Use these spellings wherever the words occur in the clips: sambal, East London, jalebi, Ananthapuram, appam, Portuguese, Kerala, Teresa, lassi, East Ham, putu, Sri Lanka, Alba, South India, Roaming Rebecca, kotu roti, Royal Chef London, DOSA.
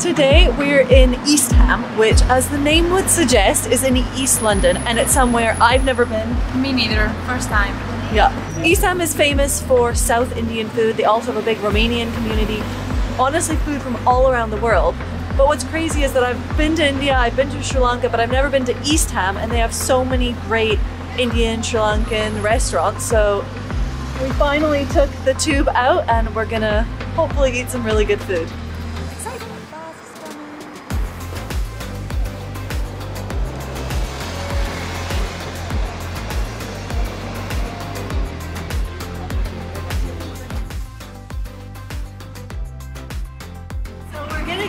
today we're in East Ham, which as the name would suggest is in East London, and it's somewhere I've never been. Me neither, first time. Yeah. East Ham is famous for South Indian food. They also have a big Romanian community. Honestly, food from all around the world. But what's crazy is that I've been to India, I've been to Sri Lanka, but I've never been to East Ham, and they have so many great Indian, Sri Lankan restaurants. So we finally took the tube out and we're gonna hopefully eat some really good food.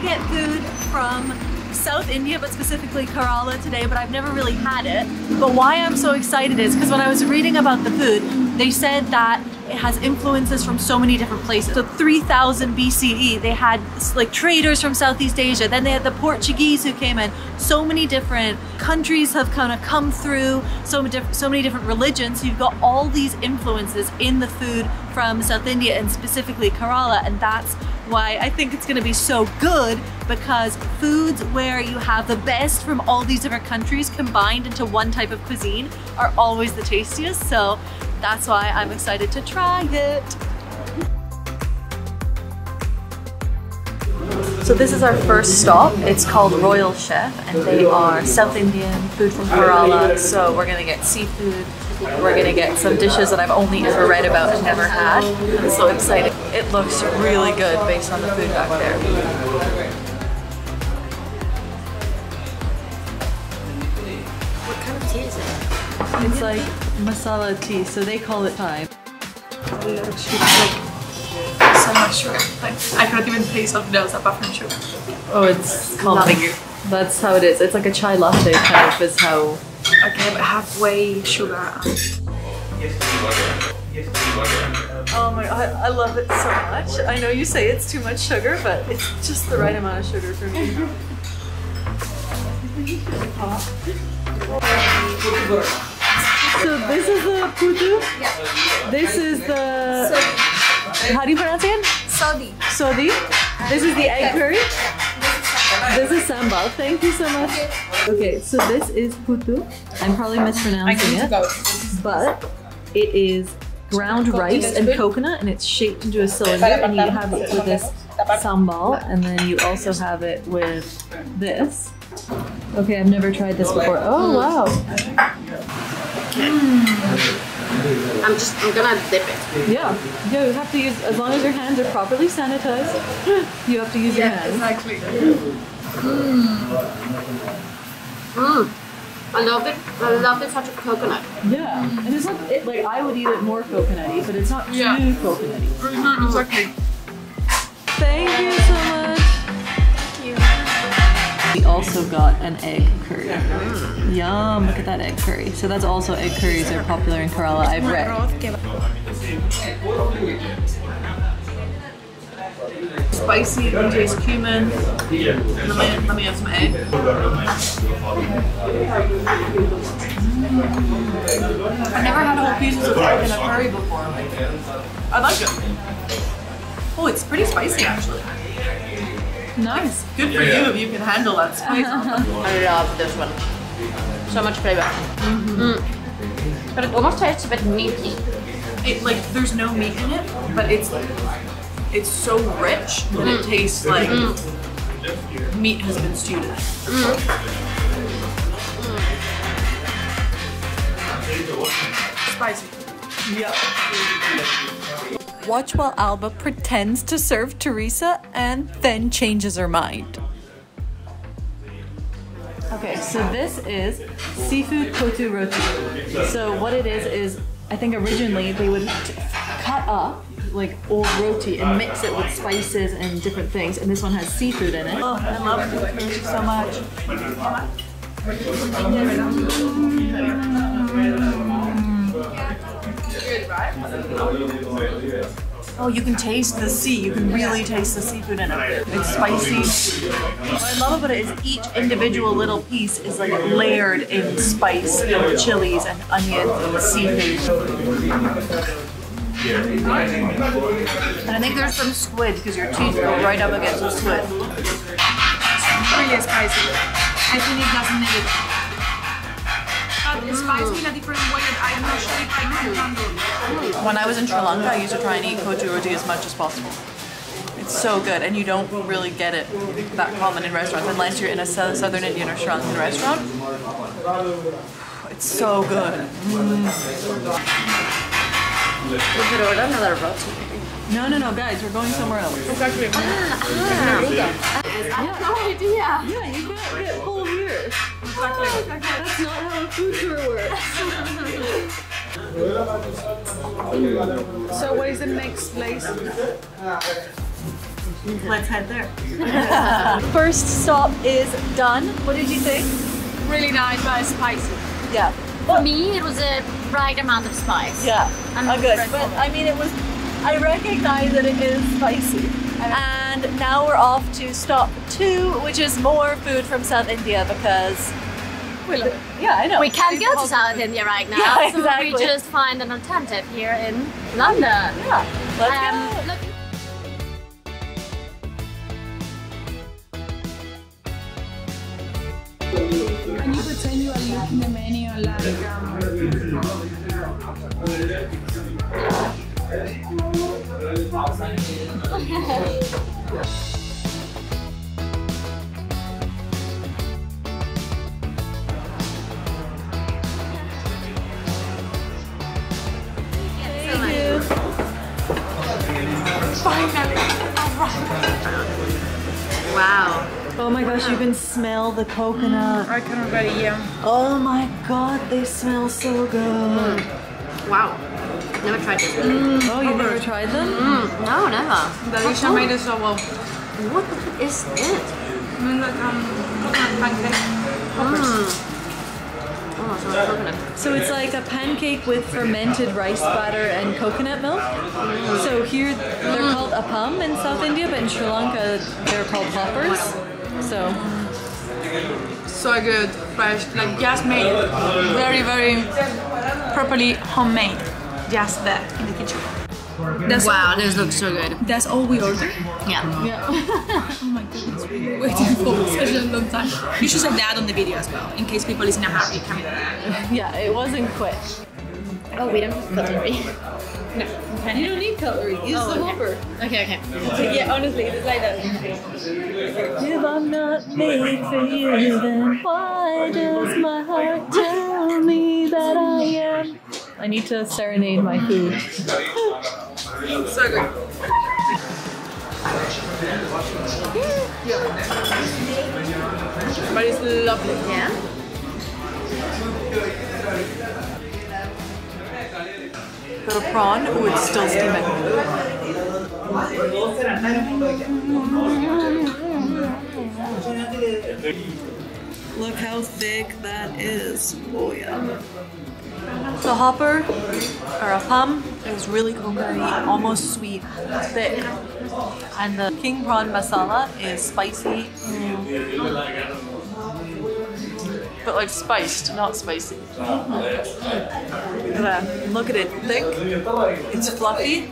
Get food from South India, but specifically Kerala today, but I've never really had it. But why I'm so excited is because when I was reading about the food, they said that it has influences from so many different places. So 3000 BCE, they had like traders from Southeast Asia, then they had the Portuguese who came in. So many different countries have kind of come through, so many different religions. So you've got all these influences in the food from South India and specifically Kerala, and that's why I think it's gonna be so good, because foods where you have the best from all these different countries combined into one type of cuisine are always the tastiest. So that's why I'm excited to try it. So this is our first stop. It's called Royal Chef, and they are South Indian food from Kerala. So we're gonna get seafood. We're gonna get some dishes that I've only ever read about and never had. I'm so excited. It looks really good based on the food back there. What kind of tea is it? It's like masala tea, so they call it Thai. So much sugar. Like, I cannot even taste something else apart from sugar. Oh, it's calming. That's how it is. It's like a chai latte kind of is how. Okay, but halfway sugar. Oh my god, I love it so much. I know you say it's too much sugar, but it's just the right amount of sugar for me. So this is the putu. Yeah. This is the... How do you pronounce it? Sodi. Sodi. This is the egg curry. This is sambal. Thank you so much. Okay, so this is putu. I'm probably mispronouncing it, but it is ground rice and coconut, and it's shaped into a cylinder, and you have it with this sambal, and then you also have it with this. Okay, I've never tried this before. Oh, wow. I'm gonna dip it. Yeah, you have to use, as long as your hands are properly sanitized, you have to use your hands. Exactly. I love it. I love this touch of coconut. Yeah, and it's not it, like I would eat it more coconutty, but it's not too coconutty. Exactly. Thank you so much. We also got an egg curry. Yum, look at that egg curry. So that's also, egg curries are popular in Kerala, I've read. Spicy, it tastes cumin. Let me have some egg. I've never had whole pieces of egg in a curry before. I like it. Oh, it's pretty spicy actually. Nice. Good for you if you can handle that spice. I love this one. So much flavor. But it almost tastes a bit meaty. It, like, there's no meat in it, but it's so rich that it tastes like meat has been stewed in it. Spicy. Yeah. Watch while Alba pretends to serve Teresa and then changes her mind. Okay, so this is seafood kotu roti. So what it is I think originally they would cut up like old roti and mix it with spices and different things, and this one has seafood in it. Oh, I love kotu so much. Oh, you can taste the sea. You can really taste the seafood in it. It's spicy. What I love about it is each individual little piece is like layered in spice and chilies and onions and seafood. And I think there's some squid because your teeth go right up against the squid. spicy. I think it doesn't need it. But it's spicy in a different way that I'm not sure if I can handle. When I was in Sri Lanka, I used to try and eat kodu roti as much as possible. It's so good, and you don't really get it that common in restaurants unless you're in a southern Indian or Sri Lankan restaurant. It's so good. We could order another roti. No, no, no, guys, we're going somewhere else. Exactly. I have no idea. Yeah, you can't get full here. Exactly. Oh, that's not how a food tour works. So what is the next place? Let's head there. First stop is done. What did you think? Really nice, but spicy. Yeah. For me, it was a right amount of spice. Yeah. Oh, good. But I mean, it was. I recognize that it is spicy. And now we're off to stop 2, which is more food from South India because. We love it. Yeah, I know. We can't go to South India right now, yeah, exactly. So we just find an alternative here in London. Yeah, let's go. Can you pretend you are looking at the menu like? Finally, arrived. Wow. Oh my gosh, you can smell the coconut. I can already, yeah. Oh my god, they smell so good. Mm. Wow. Never tried this. Mm. Oh, you've never tried them? Mm. No, never. Alicia made it so well. What the heck is it? I mean, like coconut pancake. So it's like a pancake with fermented rice batter and coconut milk. So here they're called appam in South India, but in Sri Lanka they're called poppers. So good, fresh, like just made, very, very properly homemade, just there in the kitchen. That's wow, this looks so good. That's all we ordered? Yeah. Oh my goodness, we've been waiting for such a long time. You should say that on the video as well, in case people is in a hurry. Yeah, it wasn't quick. Oh, we don't have cutlery. No. Okay. You don't need cutlery, use the hopper. Okay. So, yeah, honestly, it's like that. If I'm not made for you, then why does my heart tell me that I am? I need to serenade my food. So good. But it's lovely. Yeah. Got a prawn. Oh, it's still steaming. Look how thick that is. Oh yeah. The hopper, or appam, is really coconutty, almost sweet, thick. And the king prawn masala is spicy. But like spiced, not spicy. Look at it, thick, it's fluffy.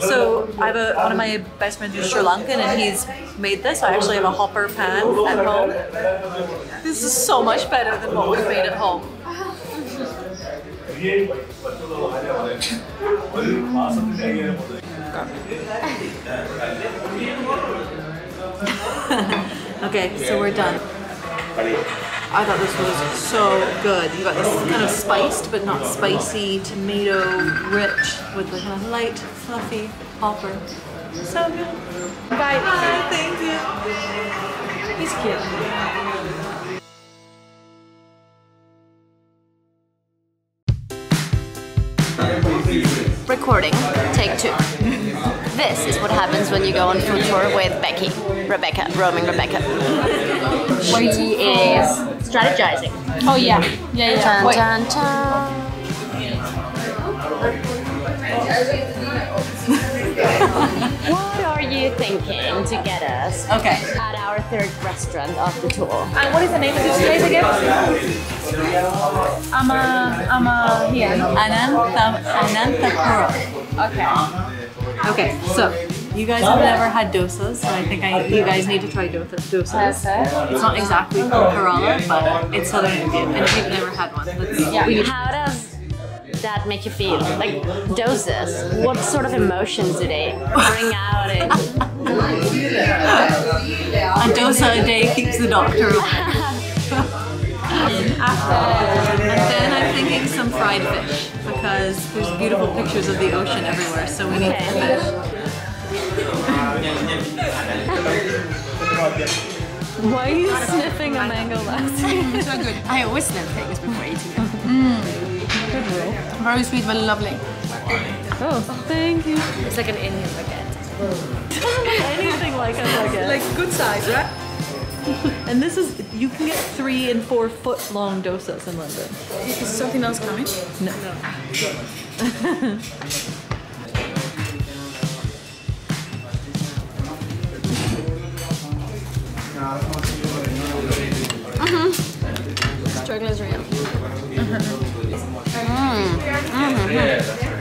So I have one of my best friends is Sri Lankan and he's made this. I actually have a hopper pan at home. This is so much better than what we made at home. Okay, so we're done. I thought this was so good. You got this kind of spiced but not spicy tomato rich with the kind of light, fluffy hopper. So good. Bye. Bye. Thank you. He's cute. Recording, take 2. This is what happens when you go on food tour with Becky, Rebecca, Roaming Rebecca. She is strategizing. Oh yeah, Dun, dun, dun. What are you thinking to get us at our 3rd restaurant of the tour? And what is the name of this place again? I'm here. Ananthapuram. Okay. Okay, so You guys have never had dosas, so I think you guys need to try dosas. It's not exactly from Kerala, but it's Southern Indian, and if you've never had one, how does that make you feel? Like dosas, what sort of emotions do they bring out? A dosa a day keeps the doctor away. And then I'm thinking some fried fish, because there's beautiful pictures of the ocean everywhere, so we need some fish. Why are you sniffing a mango lassi? It's not good. I always sniff things before eating them. Very sweet but lovely. Oh, thank you. It's like an Indian baguette. Anything like a baguette. Like good size, right? And this is, you can get 3- and 4-foot long dosas in London. Is something else coming? No. Struggle is real.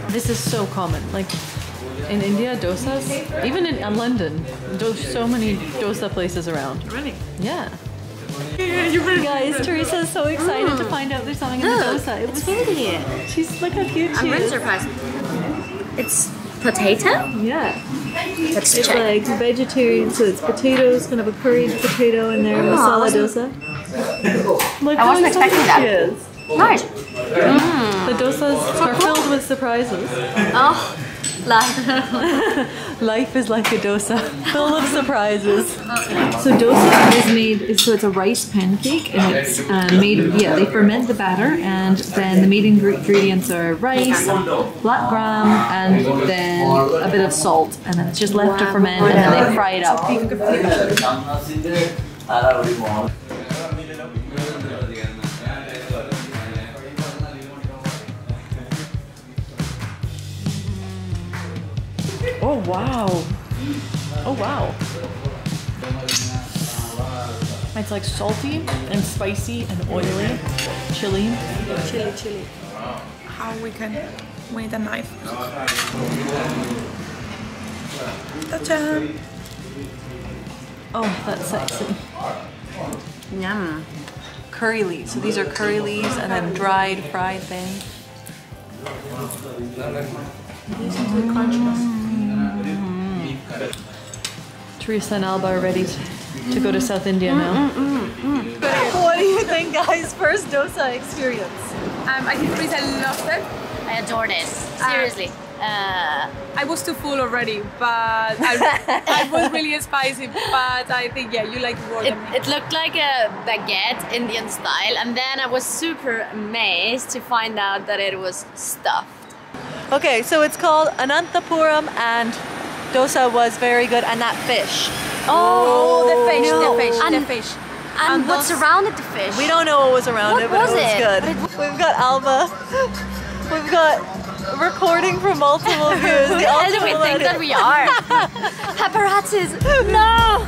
This is so common. Like, in India, dosas, even in London, there's so many dosa places around. Really? Yeah. Guys, Teresa is so excited to find out there's something in the dosa. It's pretty. She's, look how cute she is. I'm really surprised. It's potato? Yeah. Let's check. It's like vegetarian, so it's potatoes, kind of a curried potato in there, masala dosa. Look, I wasn't expecting that. Nice. The dosas are filled with surprises. Oh. Life. Life is like a dosa, full of surprises. So dosa is made, so it's a rice pancake, and it's they ferment the batter, and then the main ingredients are rice, black gram, and then a bit of salt, and then it's just left to ferment, and then they fry it up. Oh wow! Oh wow! It's like salty and spicy and oily, chili. How we can with a knife? Ta-da! Oh, that's sexy. Yum. Curry leaves. So these are curry leaves and then dried, fried thing. These are the crunchiness. Teresa and Alba are ready to go to South India now. What do you think, guys? First dosa experience. I think Teresa loved it. I adore this. Seriously. I was too full already, but I was really spicy. But I think, yeah, you like more than me. It looked like a baguette, Indian style, and then I was super amazed to find out that it was stuffed. Okay, so it's called Ananthapuram, and dosa was very good, and that fish. Oh, the fish. And what surrounded the fish? We don't know what was around it, but it was good. We've got Alba. We've got recording for multiple views. Where do we think that we are? Paparazzis. No!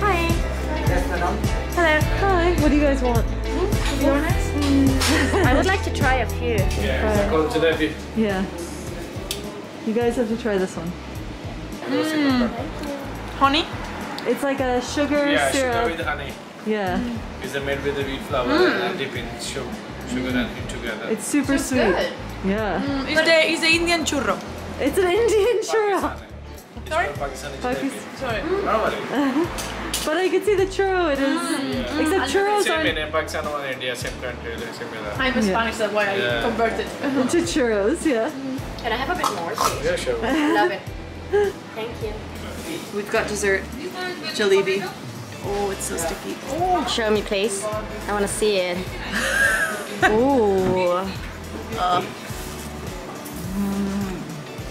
Hi. Hello. Hi. What do you guys want? I would like to try a few. Yeah. You guys have to try this one. Honey? It's like a sugar syrup. Sugar with honey. Yeah. It's made with the wheat flour and dip in sugar and honey together. It's super sweet. Good. Yeah. It's an Indian churro. It's an Indian churro. Sorry? Sorry. But I could see the churro, it is. Except churros are same in Pakistan or India, same country, similar. I'm Spanish, that's why I converted to churros. Yeah. Can I have a bit more, please? Yeah, sure. Love it. Thank you. We've got dessert, jalebi. Oh, it's so sticky. Oh, show me, please. I want to see it. Ooh.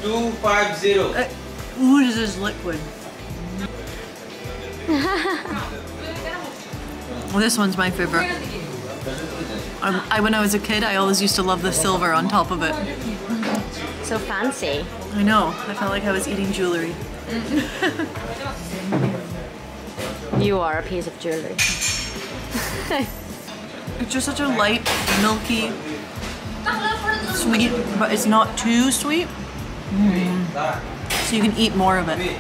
250. What is this liquid? Well, this one's my favorite. When I was a kid, I always used to love the silver on top of it. So fancy. I know. I felt like I was eating jewelry. You are a piece of jewelry. It's just such a light, milky, sweet, but it's not too sweet. So you can eat more of it.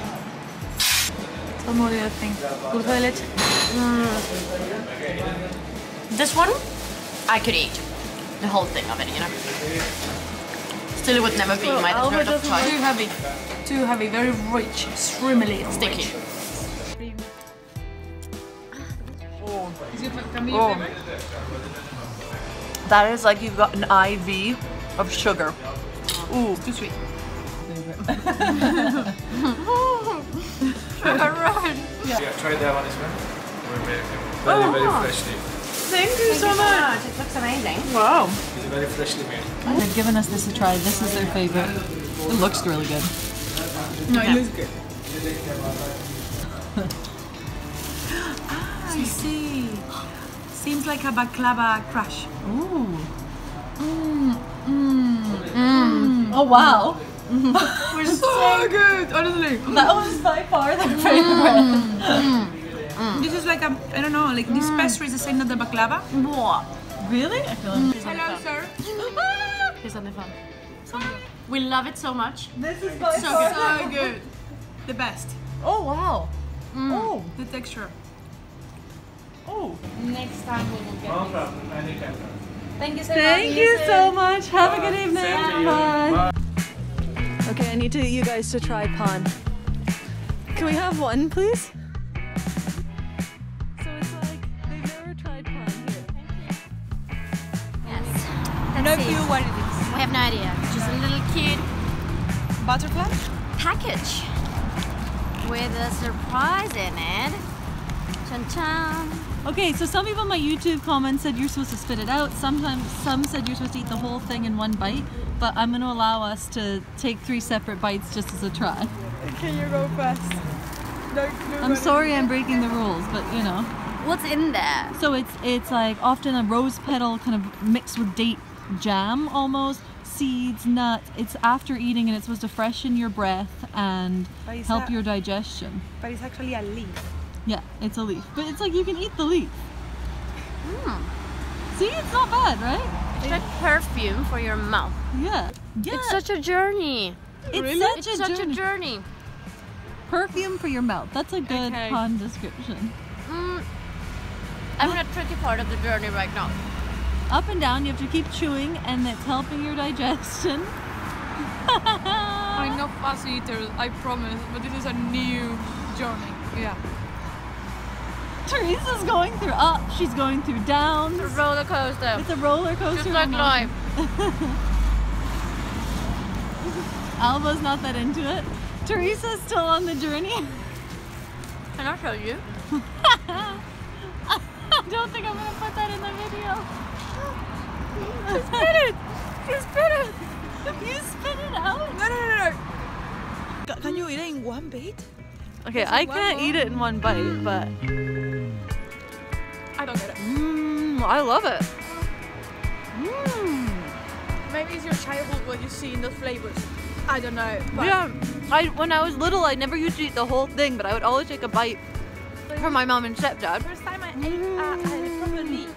Some more other thing. This one, I could eat the whole thing of it, you know. Still, it would never be my dessert of choice. Too heavy, very rich, extremely sticky. Oh. Oh. That is like you've got an IV of sugar. Ooh, too sweet. Alright. Yeah, try that one as well. Very freshly. Thank you so much. It looks amazing. Wow. It's very freshly made. They've given us this a try. This is their favorite. It looks really good. No, it looks good. I see. Seems like a baklava crush. Ooh. Oh wow. We're so good, honestly. That was by far their favorite. This is like a, I don't know, like this pastry is the same as the baklava. Really? I feel like hello, sir. Here's something fun. We love it so much. This is by far so good. The best. Oh wow. Oh, the texture. Oh. Next time we will get this. Thank you so much. Thank you so much. Have a good evening. Bye. Okay, I need to, you guys to try pan. Can we have one, please? So it's like, they've never tried pan here. Thank you. Yes. No clue what it is. We have no idea. Just a little cute butterfly package with a surprise in it. Chan chan. Okay, so some people in my YouTube comments said you're supposed to spit it out. Sometimes some said you're supposed to eat the whole thing in one bite. But I'm going to allow us to take 3 separate bites just as a try. Can you go first? I'm sorry I'm breaking the rules, but you know. What's in there? So it's like often a rose petal kind of mixed with date jam almost, seeds, nuts. It's after eating and it's supposed to freshen your breath and help your digestion. But it's actually a leaf. Yeah, it's a leaf. But it's like you can eat the leaf. See, it's not bad, right? It's like perfume for your mouth. Yeah. It's such a journey. It's such a journey. Perfume for your mouth. That's a good pun description. I'm in a tricky part of the journey right now. Up and down, you have to keep chewing and it's helping your digestion. I'm not fast eaters, I promise, but this is a new journey. Yeah. Teresa's going through up, she's going through down. It's a roller coaster. It's a roller coaster. Just like life. Alba's not that into it. Teresa's still on the journey. Can I show you? I don't think I'm going to put that in the video. Just spit it! Just spit it! You spit it out? No. Can you eat it in one bite? Okay, I can't eat it in one bite, but... I don't get it. I love it. Maybe it's your childhood what you see in the flavors. I don't know. But yeah, when I was little, I never used to eat the whole thing, but I would always take a bite from my mom and stepdad. First time I ate a proper leaf.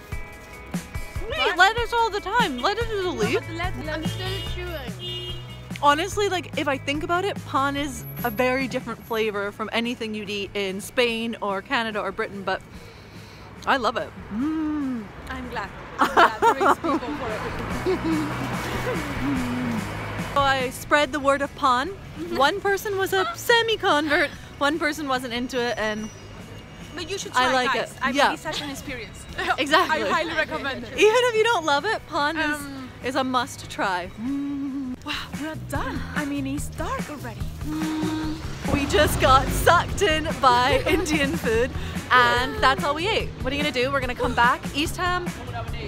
Wait, lettuce all the time. Lettuce is a leaf. I'm still chewing. Honestly, like if I think about it, pan is a very different flavor from anything you'd eat in Spain or Canada or Britain, but I love it. I'm glad. Praise people for it. So I spread the word of pan. One person was a semi-convert, one person wasn't into it, and but you should try, guys. It. I mean, it's such an experience. Exactly. I highly recommend it. Even if you don't love it, pan is a must try. Wow, we're not done. I mean, it's dark already. We just got sucked in by Indian food and that's all we ate. What are you gonna do? We're gonna come back. East Ham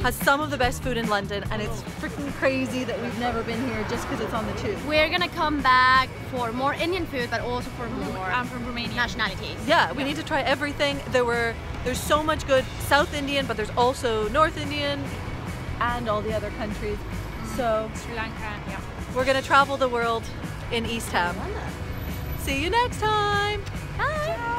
has some of the best food in London and it's freaking crazy that we've never been here just because it's on the tube. We're gonna come back for more Indian food but also for more from Romanian nationalities. Yeah, we need to try everything. There's so much good South Indian, but there's also North Indian and all the other countries. So Sri Lanka, yeah. We're going to travel the world in East Ham. See you next time. Bye. Ciao.